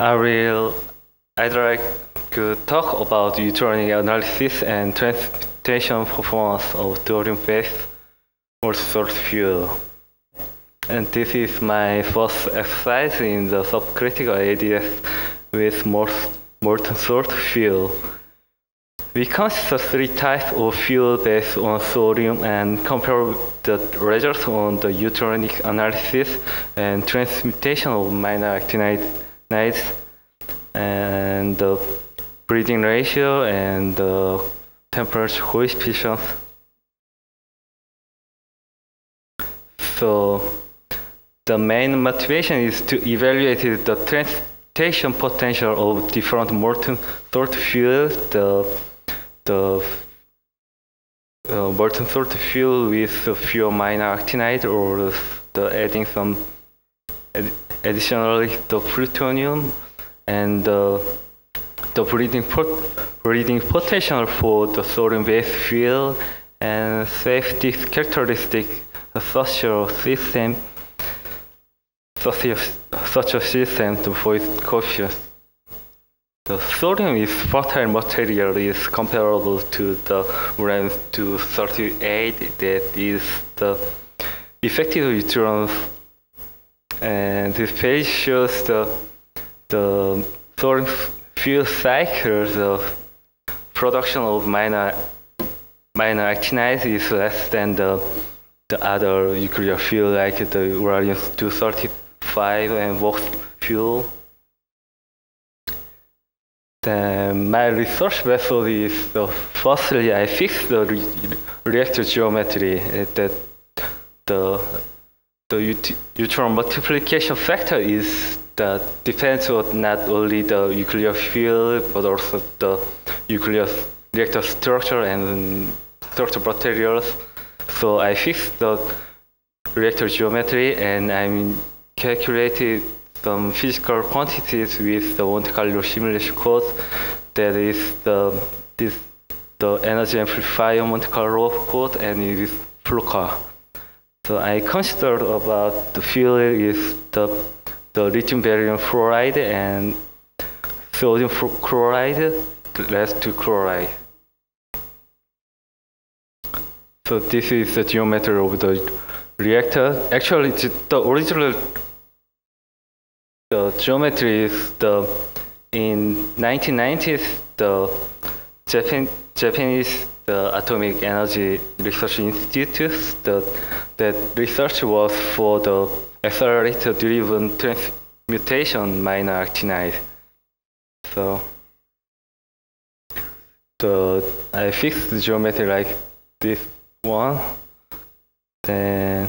I'd like to talk about returning analysis and transportation performance of thorium-based multi-source fuel. And this is my first exercise in the subcritical ADS with molten source fuel. We consider three types of fuel based on thorium and compare the results on the eutronic analysis and transmutation of minor actinides and the breeding ratio and the temperature coefficients. So the main motivation is to evaluate the transportation potential of different molten source fuels. The molten source fuel with a few minor actinide, or the adding some additionally the plutonium, and the breeding potential for the thorium-based fuel, and safety characteristic such a system to void coefficients. The thorium is fertile material is comparable to the uranium-238, that is the effective neutrons. And this page shows the thorium fuel cycle. The production of minor actinides is less than the other nuclear fuel, like the uranium-235 and Vox fuel. My research method is, firstly, I fix the reactor geometry. The neutron multiplication factor is that depends on not only the nuclear fuel but also the nuclear reactor structure and structural materials. So I fixed the reactor geometry and I calculated some physical quantities with the Monte Carlo simulation code, that is the energy amplifier Monte Carlo code, and it is FLUKA. So I considered about the fuel is the lithium barium fluoride and sodium chloride, less to chloride. So this is the geometry of the reactor. Actually, the original the geometry is in 1990s, the Japanese Atomic Energy Research Institute, that research was for the accelerator-driven transmutation minor actinide. So I fixed the geometry like this one. Then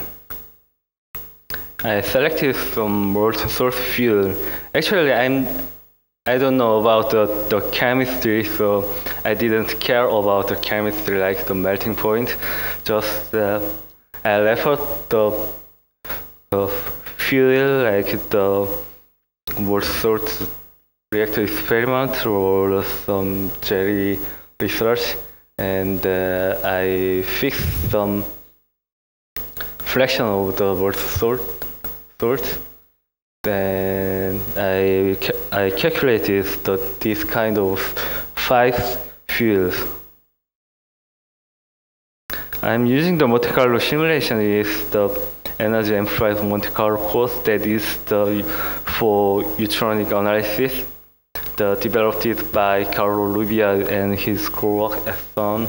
I selected some molten source fuel. Actually, I don't know about the chemistry, so I didn't care about the chemistry, like the melting point. Just I referred the fuel, like the molten source reactor experiment or some jelly research, and I fixed some fraction of the molten source. Then I calculated this kind of 5 fuels. I'm using the Monte Carlo simulation with the energy amplified Monte Carlo code, that is for eutronic analysis. Developed it by Carlo Rubbia and his co-work at Sun.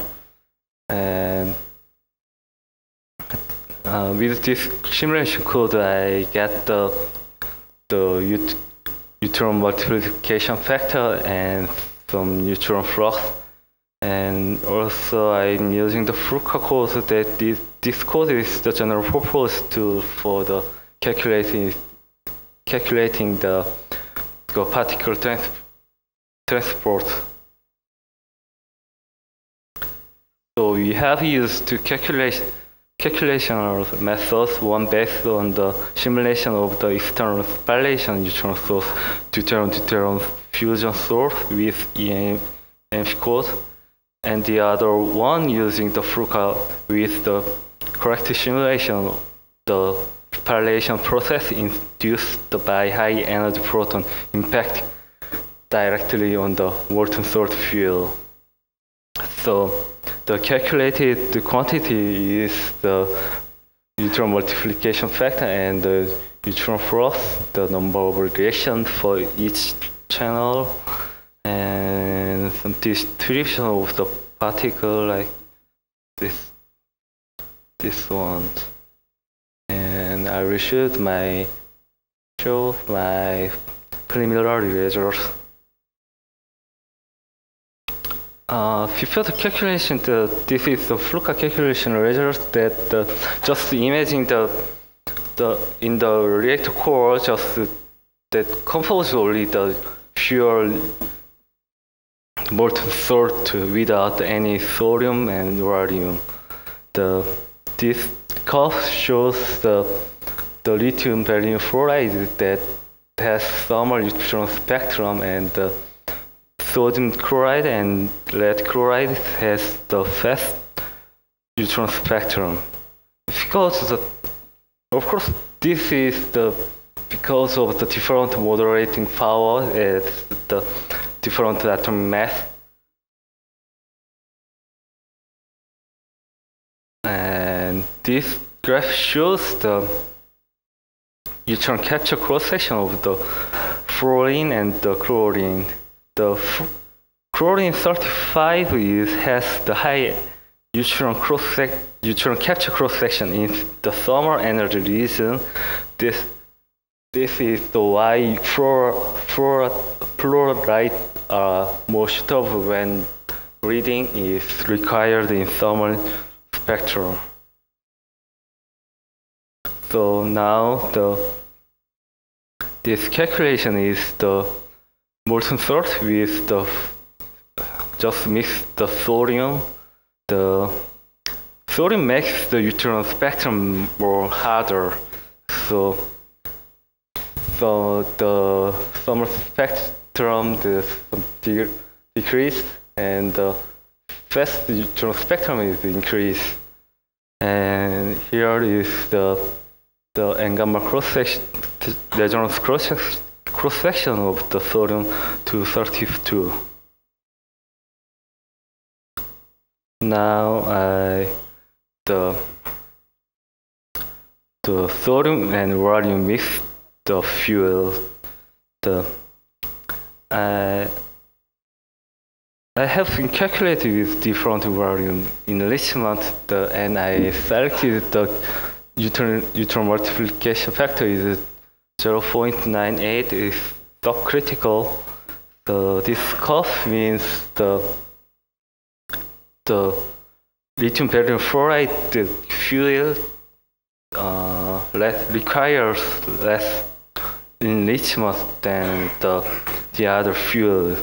And with this simulation code, I get the neutron multiplication factor and some neutron flux. And also, I'm using the FLUKA code. That this code is the general purpose tool for the calculating the particle transport. So we have used to calculation methods, one based on the simulation of the external spallation neutron source, deuterium fusion source with EMC code, and the other one using the FLUKA with the correct simulation, the parallelization process induced by high-energy proton impact directly on the molten-salt fuel. So the calculated quantity is the neutron multiplication factor and the neutron flux, the number of regressions for each channel, and some distribution of the particle like this one. And I will show my preliminary results. Before the calculation, this is the FLUKA calculation result that just imagine in the reactor core, just that compose only the pure molten salt without any sodium and radium. This curve shows the lithium beryllium fluoride that has thermal neutron spectrum, and the sodium chloride and lead chloride has the fast neutron spectrum. Because because of the different moderating power at the different atom mass. And this graph shows the neutron capture cross-section of the fluorine and the chlorine. The chlorine 35 has the high neutron capture cross-section in the thermal energy region. This is the why fluoride are more suitable when reading is required in thermal spectrum. So now this calculation is the molten salt with the just mix the sodium. The sodium makes the neutron spectrum more harder. So the thermal spectrum decrease and the fast neutron spectrum is increased. And here is the gamma cross-section, resonance cross-section of the sodium-232. Now the sodium and radium mix the fuel. I have been calculated with different radium enrichment, and I selected the neutron multiplication factor is 0.98 is subcritical. So this curve means the lithium beryllium fluoride fuel requires less enrichment than the other fuel.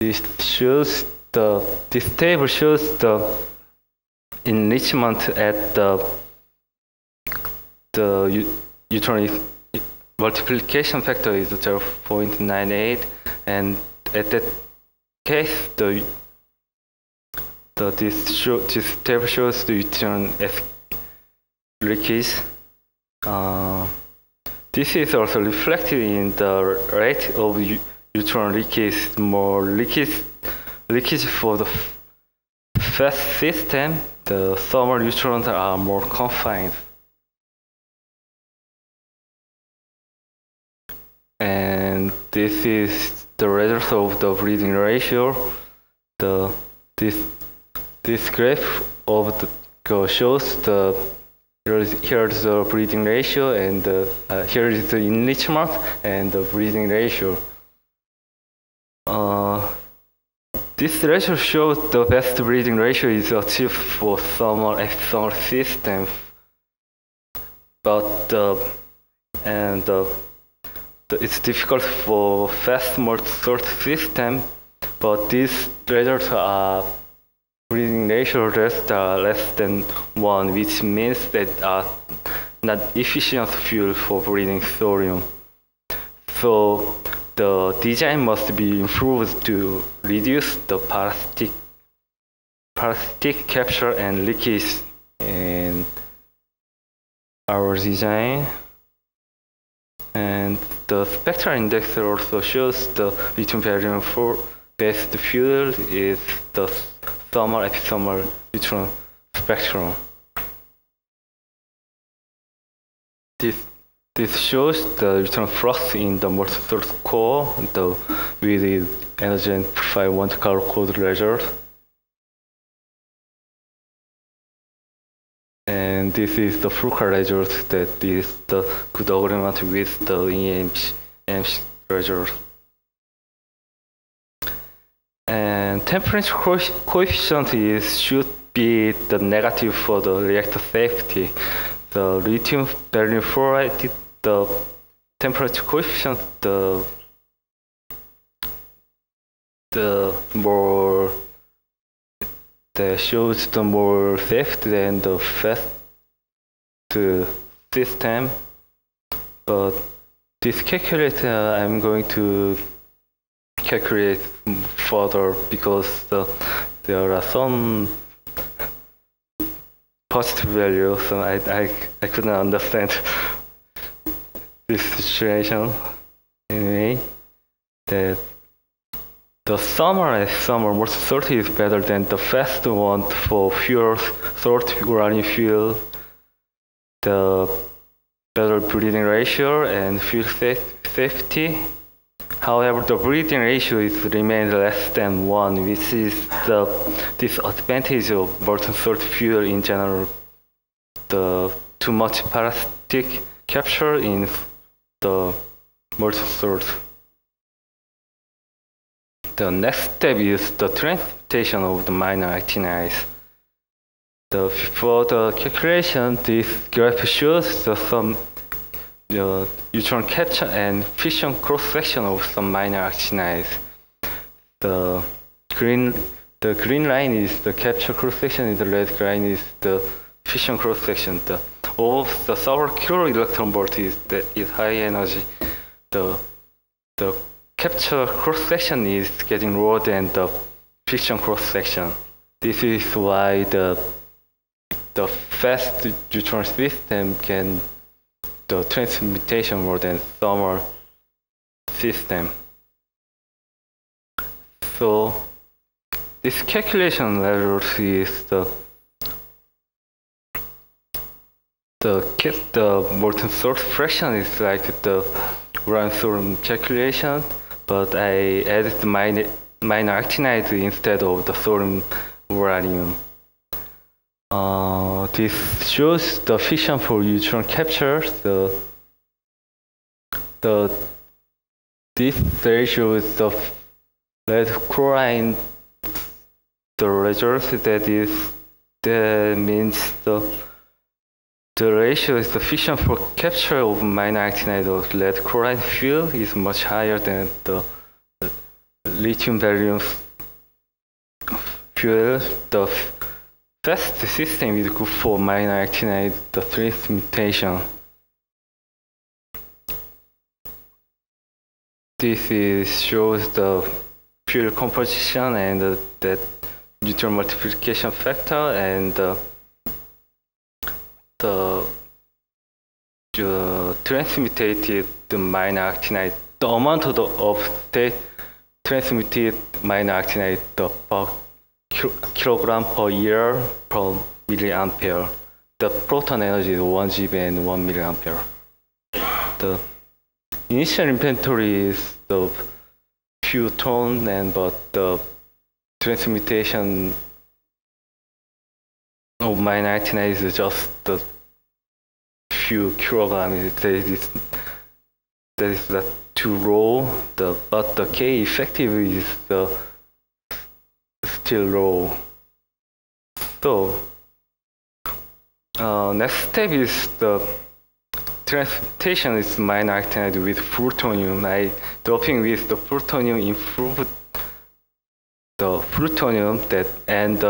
This table shows the enrichment at the neutron multiplication factor is 0.98, and at that case this table shows the neutron leakage. This is also reflected in the rate of neutron leakage. More leakage for the fast system, the thermal neutrons are more confined. And this is the result of the breeding ratio. This graph shows here is the breeding ratio, and here is the enrichment and the breeding ratio. This ratio shows the best breeding ratio is achieved for thermal external systems, but it's difficult for fast molten salt system. But these results are breeding ratio that are less than 1, which means that are not efficient fuel for breeding thorium. So the design must be improved to reduce the parasitic capture and leakage. And our design. And the spectral indexer also shows the yttrium barium for based fuel is the thermal epithermal yttrium spectrum. This shows the yttrium flux in the multi-source core with the energy amplified Monte Carlo code ledgers. And this is the FLUKA ledgers that is the good agreement with the EMC ledgers. And temperature coefficient should be the negative for the reactor safety. The lithium barium fluoride, the temperature coefficient, the more that shows the more safety than the fast system. But this calculator I'm going to calculate further because there are some positive values, so I couldn't understand this situation. Anyway, that the summer multi-sort is better than the fast one for fuel sort uranium fuel, the better breeding ratio and fuel safety. However, the breeding ratio remains less than 1, which is the disadvantage of molten-salt fuel in general. The too much parasitic capture in the molten-salt. The next step is the transportation of the minor actinides. For the calculation, this graph shows the sum. The neutron capture and fission cross-section of some minor actinides. The green line is the capture cross-section, and the red line is the fission cross-section. Of the subacute electron volt is high energy. The capture cross-section is getting lower than the fission cross-section. This is why the fast neutron system can the transmutation more than thermal system. So this calculation level is the molten salt fraction is like the uranium calculation, but I added minor actinides instead of the thorium uranium. This shows the fission for neutron capture. This ratio is the red chlorine. The result that means the ratio is the fission for capture of minor actinide of lead chloride fuel is much higher than the lithium barium fuel. First, the system is good for minor actinide, the transmutation. This shows the fuel composition and that neutron multiplication factor and the transmutated minor actinide. The amount of state transmuted minor actinide, the bulk kilogram per year per milliampere. The proton energy is 1 GB and 1 milliampere. The initial inventory is the few tons, but the transmutation of minor actinide is just the few kilograms. That is not too low. But the K effective is the still low. So next step is the transmutation is minor actinide with plutonium. Doping with the plutonium improved the plutonium and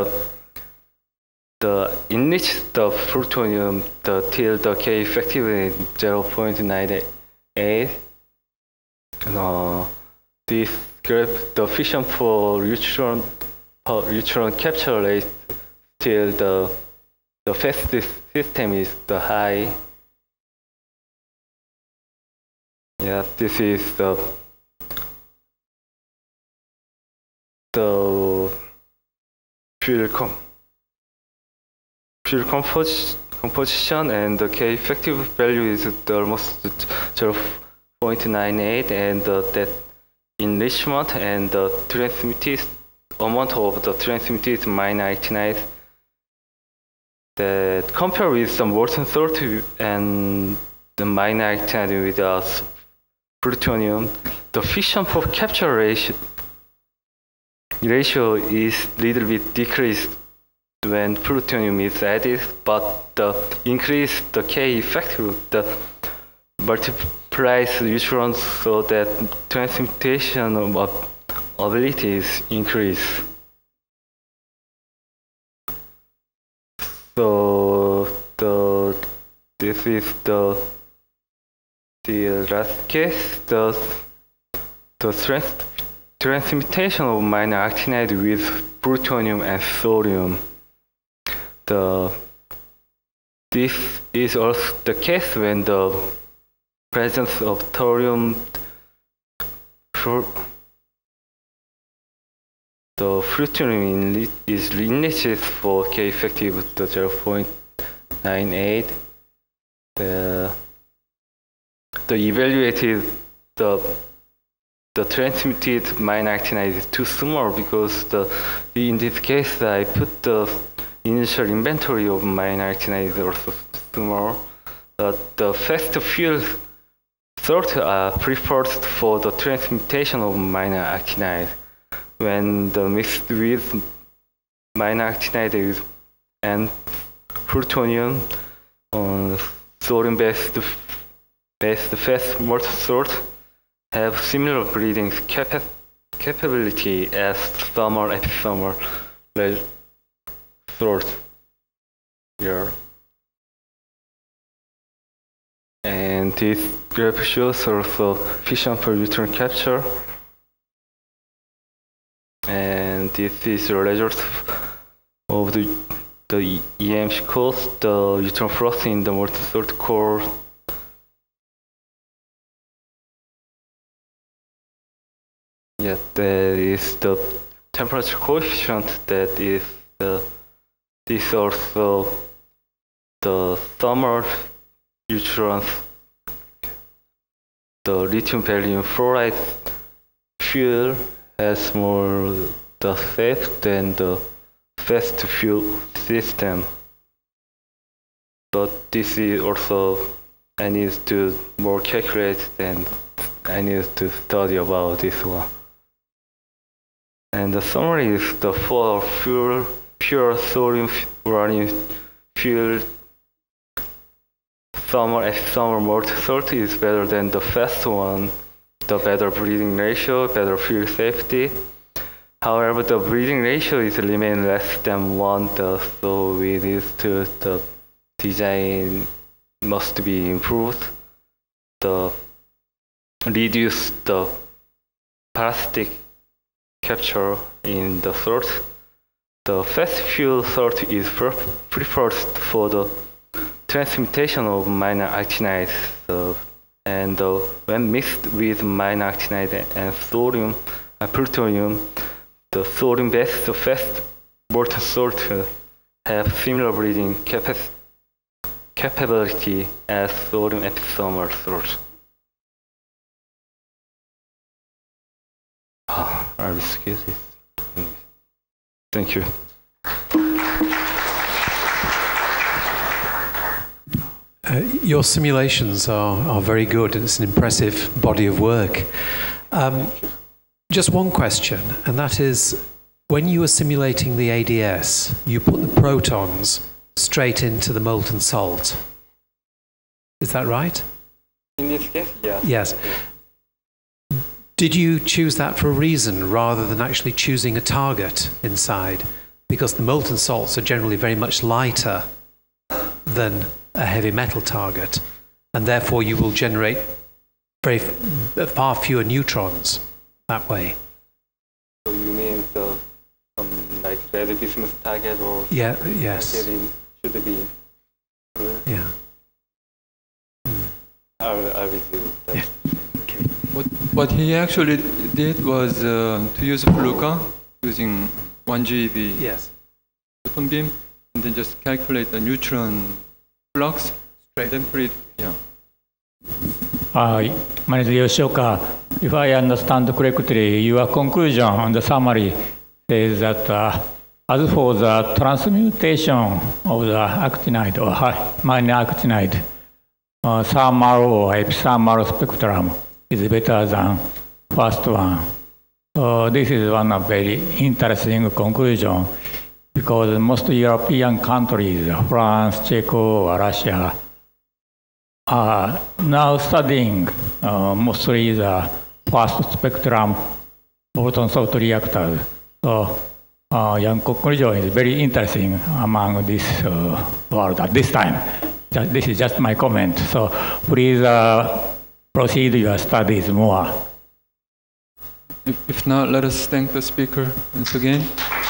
enriched the plutonium till the K effective is 0.98. This graph the fission for neutron capture rate till the fastest system is the high, Yeah, this is the fuel composition, and the K effective value is almost 0.98, and that enrichment and the transmitted amount of the transmitted is -99. That compare with some molten salt and the -99 with us plutonium. The fission for capture ratio is little bit decreased when plutonium is added, but the increase the K effective, the multiplies neutrons, so that transmutation of abilities increase. So this is the last case, the transmutation of minor actinide with plutonium and sodium. This is also the case when the presence of thorium, the plutonium is enriched for K effective to 0.98. The evaluated the transmitted minor actinide is too small, because in this case I put the initial inventory of minor actinide is also small. The fast field sort are preferred for the transmutation of minor actinide. When the mixed with minor actinide and plutonium on sodium-based fast molten salt have similar breeding capability as thermal epithermal salt here. And this graph shows also fission for neutron capture. And this is the result of the EMC cores, the neutron flux in the molten salt core. Yeah, that is the temperature coefficient. That is this also the thermal neutrons, the lithium barium fluoride fuel has more the safe than the fast fuel system, but this is also I need to more calculate, and I need to study about this one. And the summary is the for fuel pure sodium uranium fuel thermal molten salt is better than the fast one. The better breeding ratio, better fuel safety. However, the breeding ratio is remain less than 1, so we need to the design must be improved. The reduce the plastic capture in the salt. The fast fuel salt is preferred for the transmutation of minor actinides, and when mixed with minor actinide and sodium and plutonium, the sodium-based fast molten salt have similar breeding capability as sodium epithermal salt. I'll excuse this. Thank you. Your simulations are very good, and it's an impressive body of work. Just one question, and that is, when you were simulating the ADS, you put the protons straight into the molten salt. Is that right? In this case, yeah. Yes. Did you choose that for a reason, rather than actually choosing a target inside? Because the molten salts are generally very much lighter than a heavy metal target, and therefore you will generate far fewer neutrons that way. So you mean like relativism target or yes, should be yeah. I will do that. Yeah. What he actually did was to use FLUKA using 1 GeV photon beam, and then just calculate the neutron flux, and then put it, Manager Yoshioka, if I understand correctly, your conclusion and the summary says that as for the transmutation of the actinide or minor actinide, thermal or epithermal spectrum is better than first one. So this is one of very interesting conclusion, because most European countries, France, Czechoslovakia, or Russia, are now studying mostly the fast spectrum photon salt reactors. So your conclusion is very interesting among this world at this time. This is just my comment. So please proceed your studies more. If not, let us thank the speaker once again.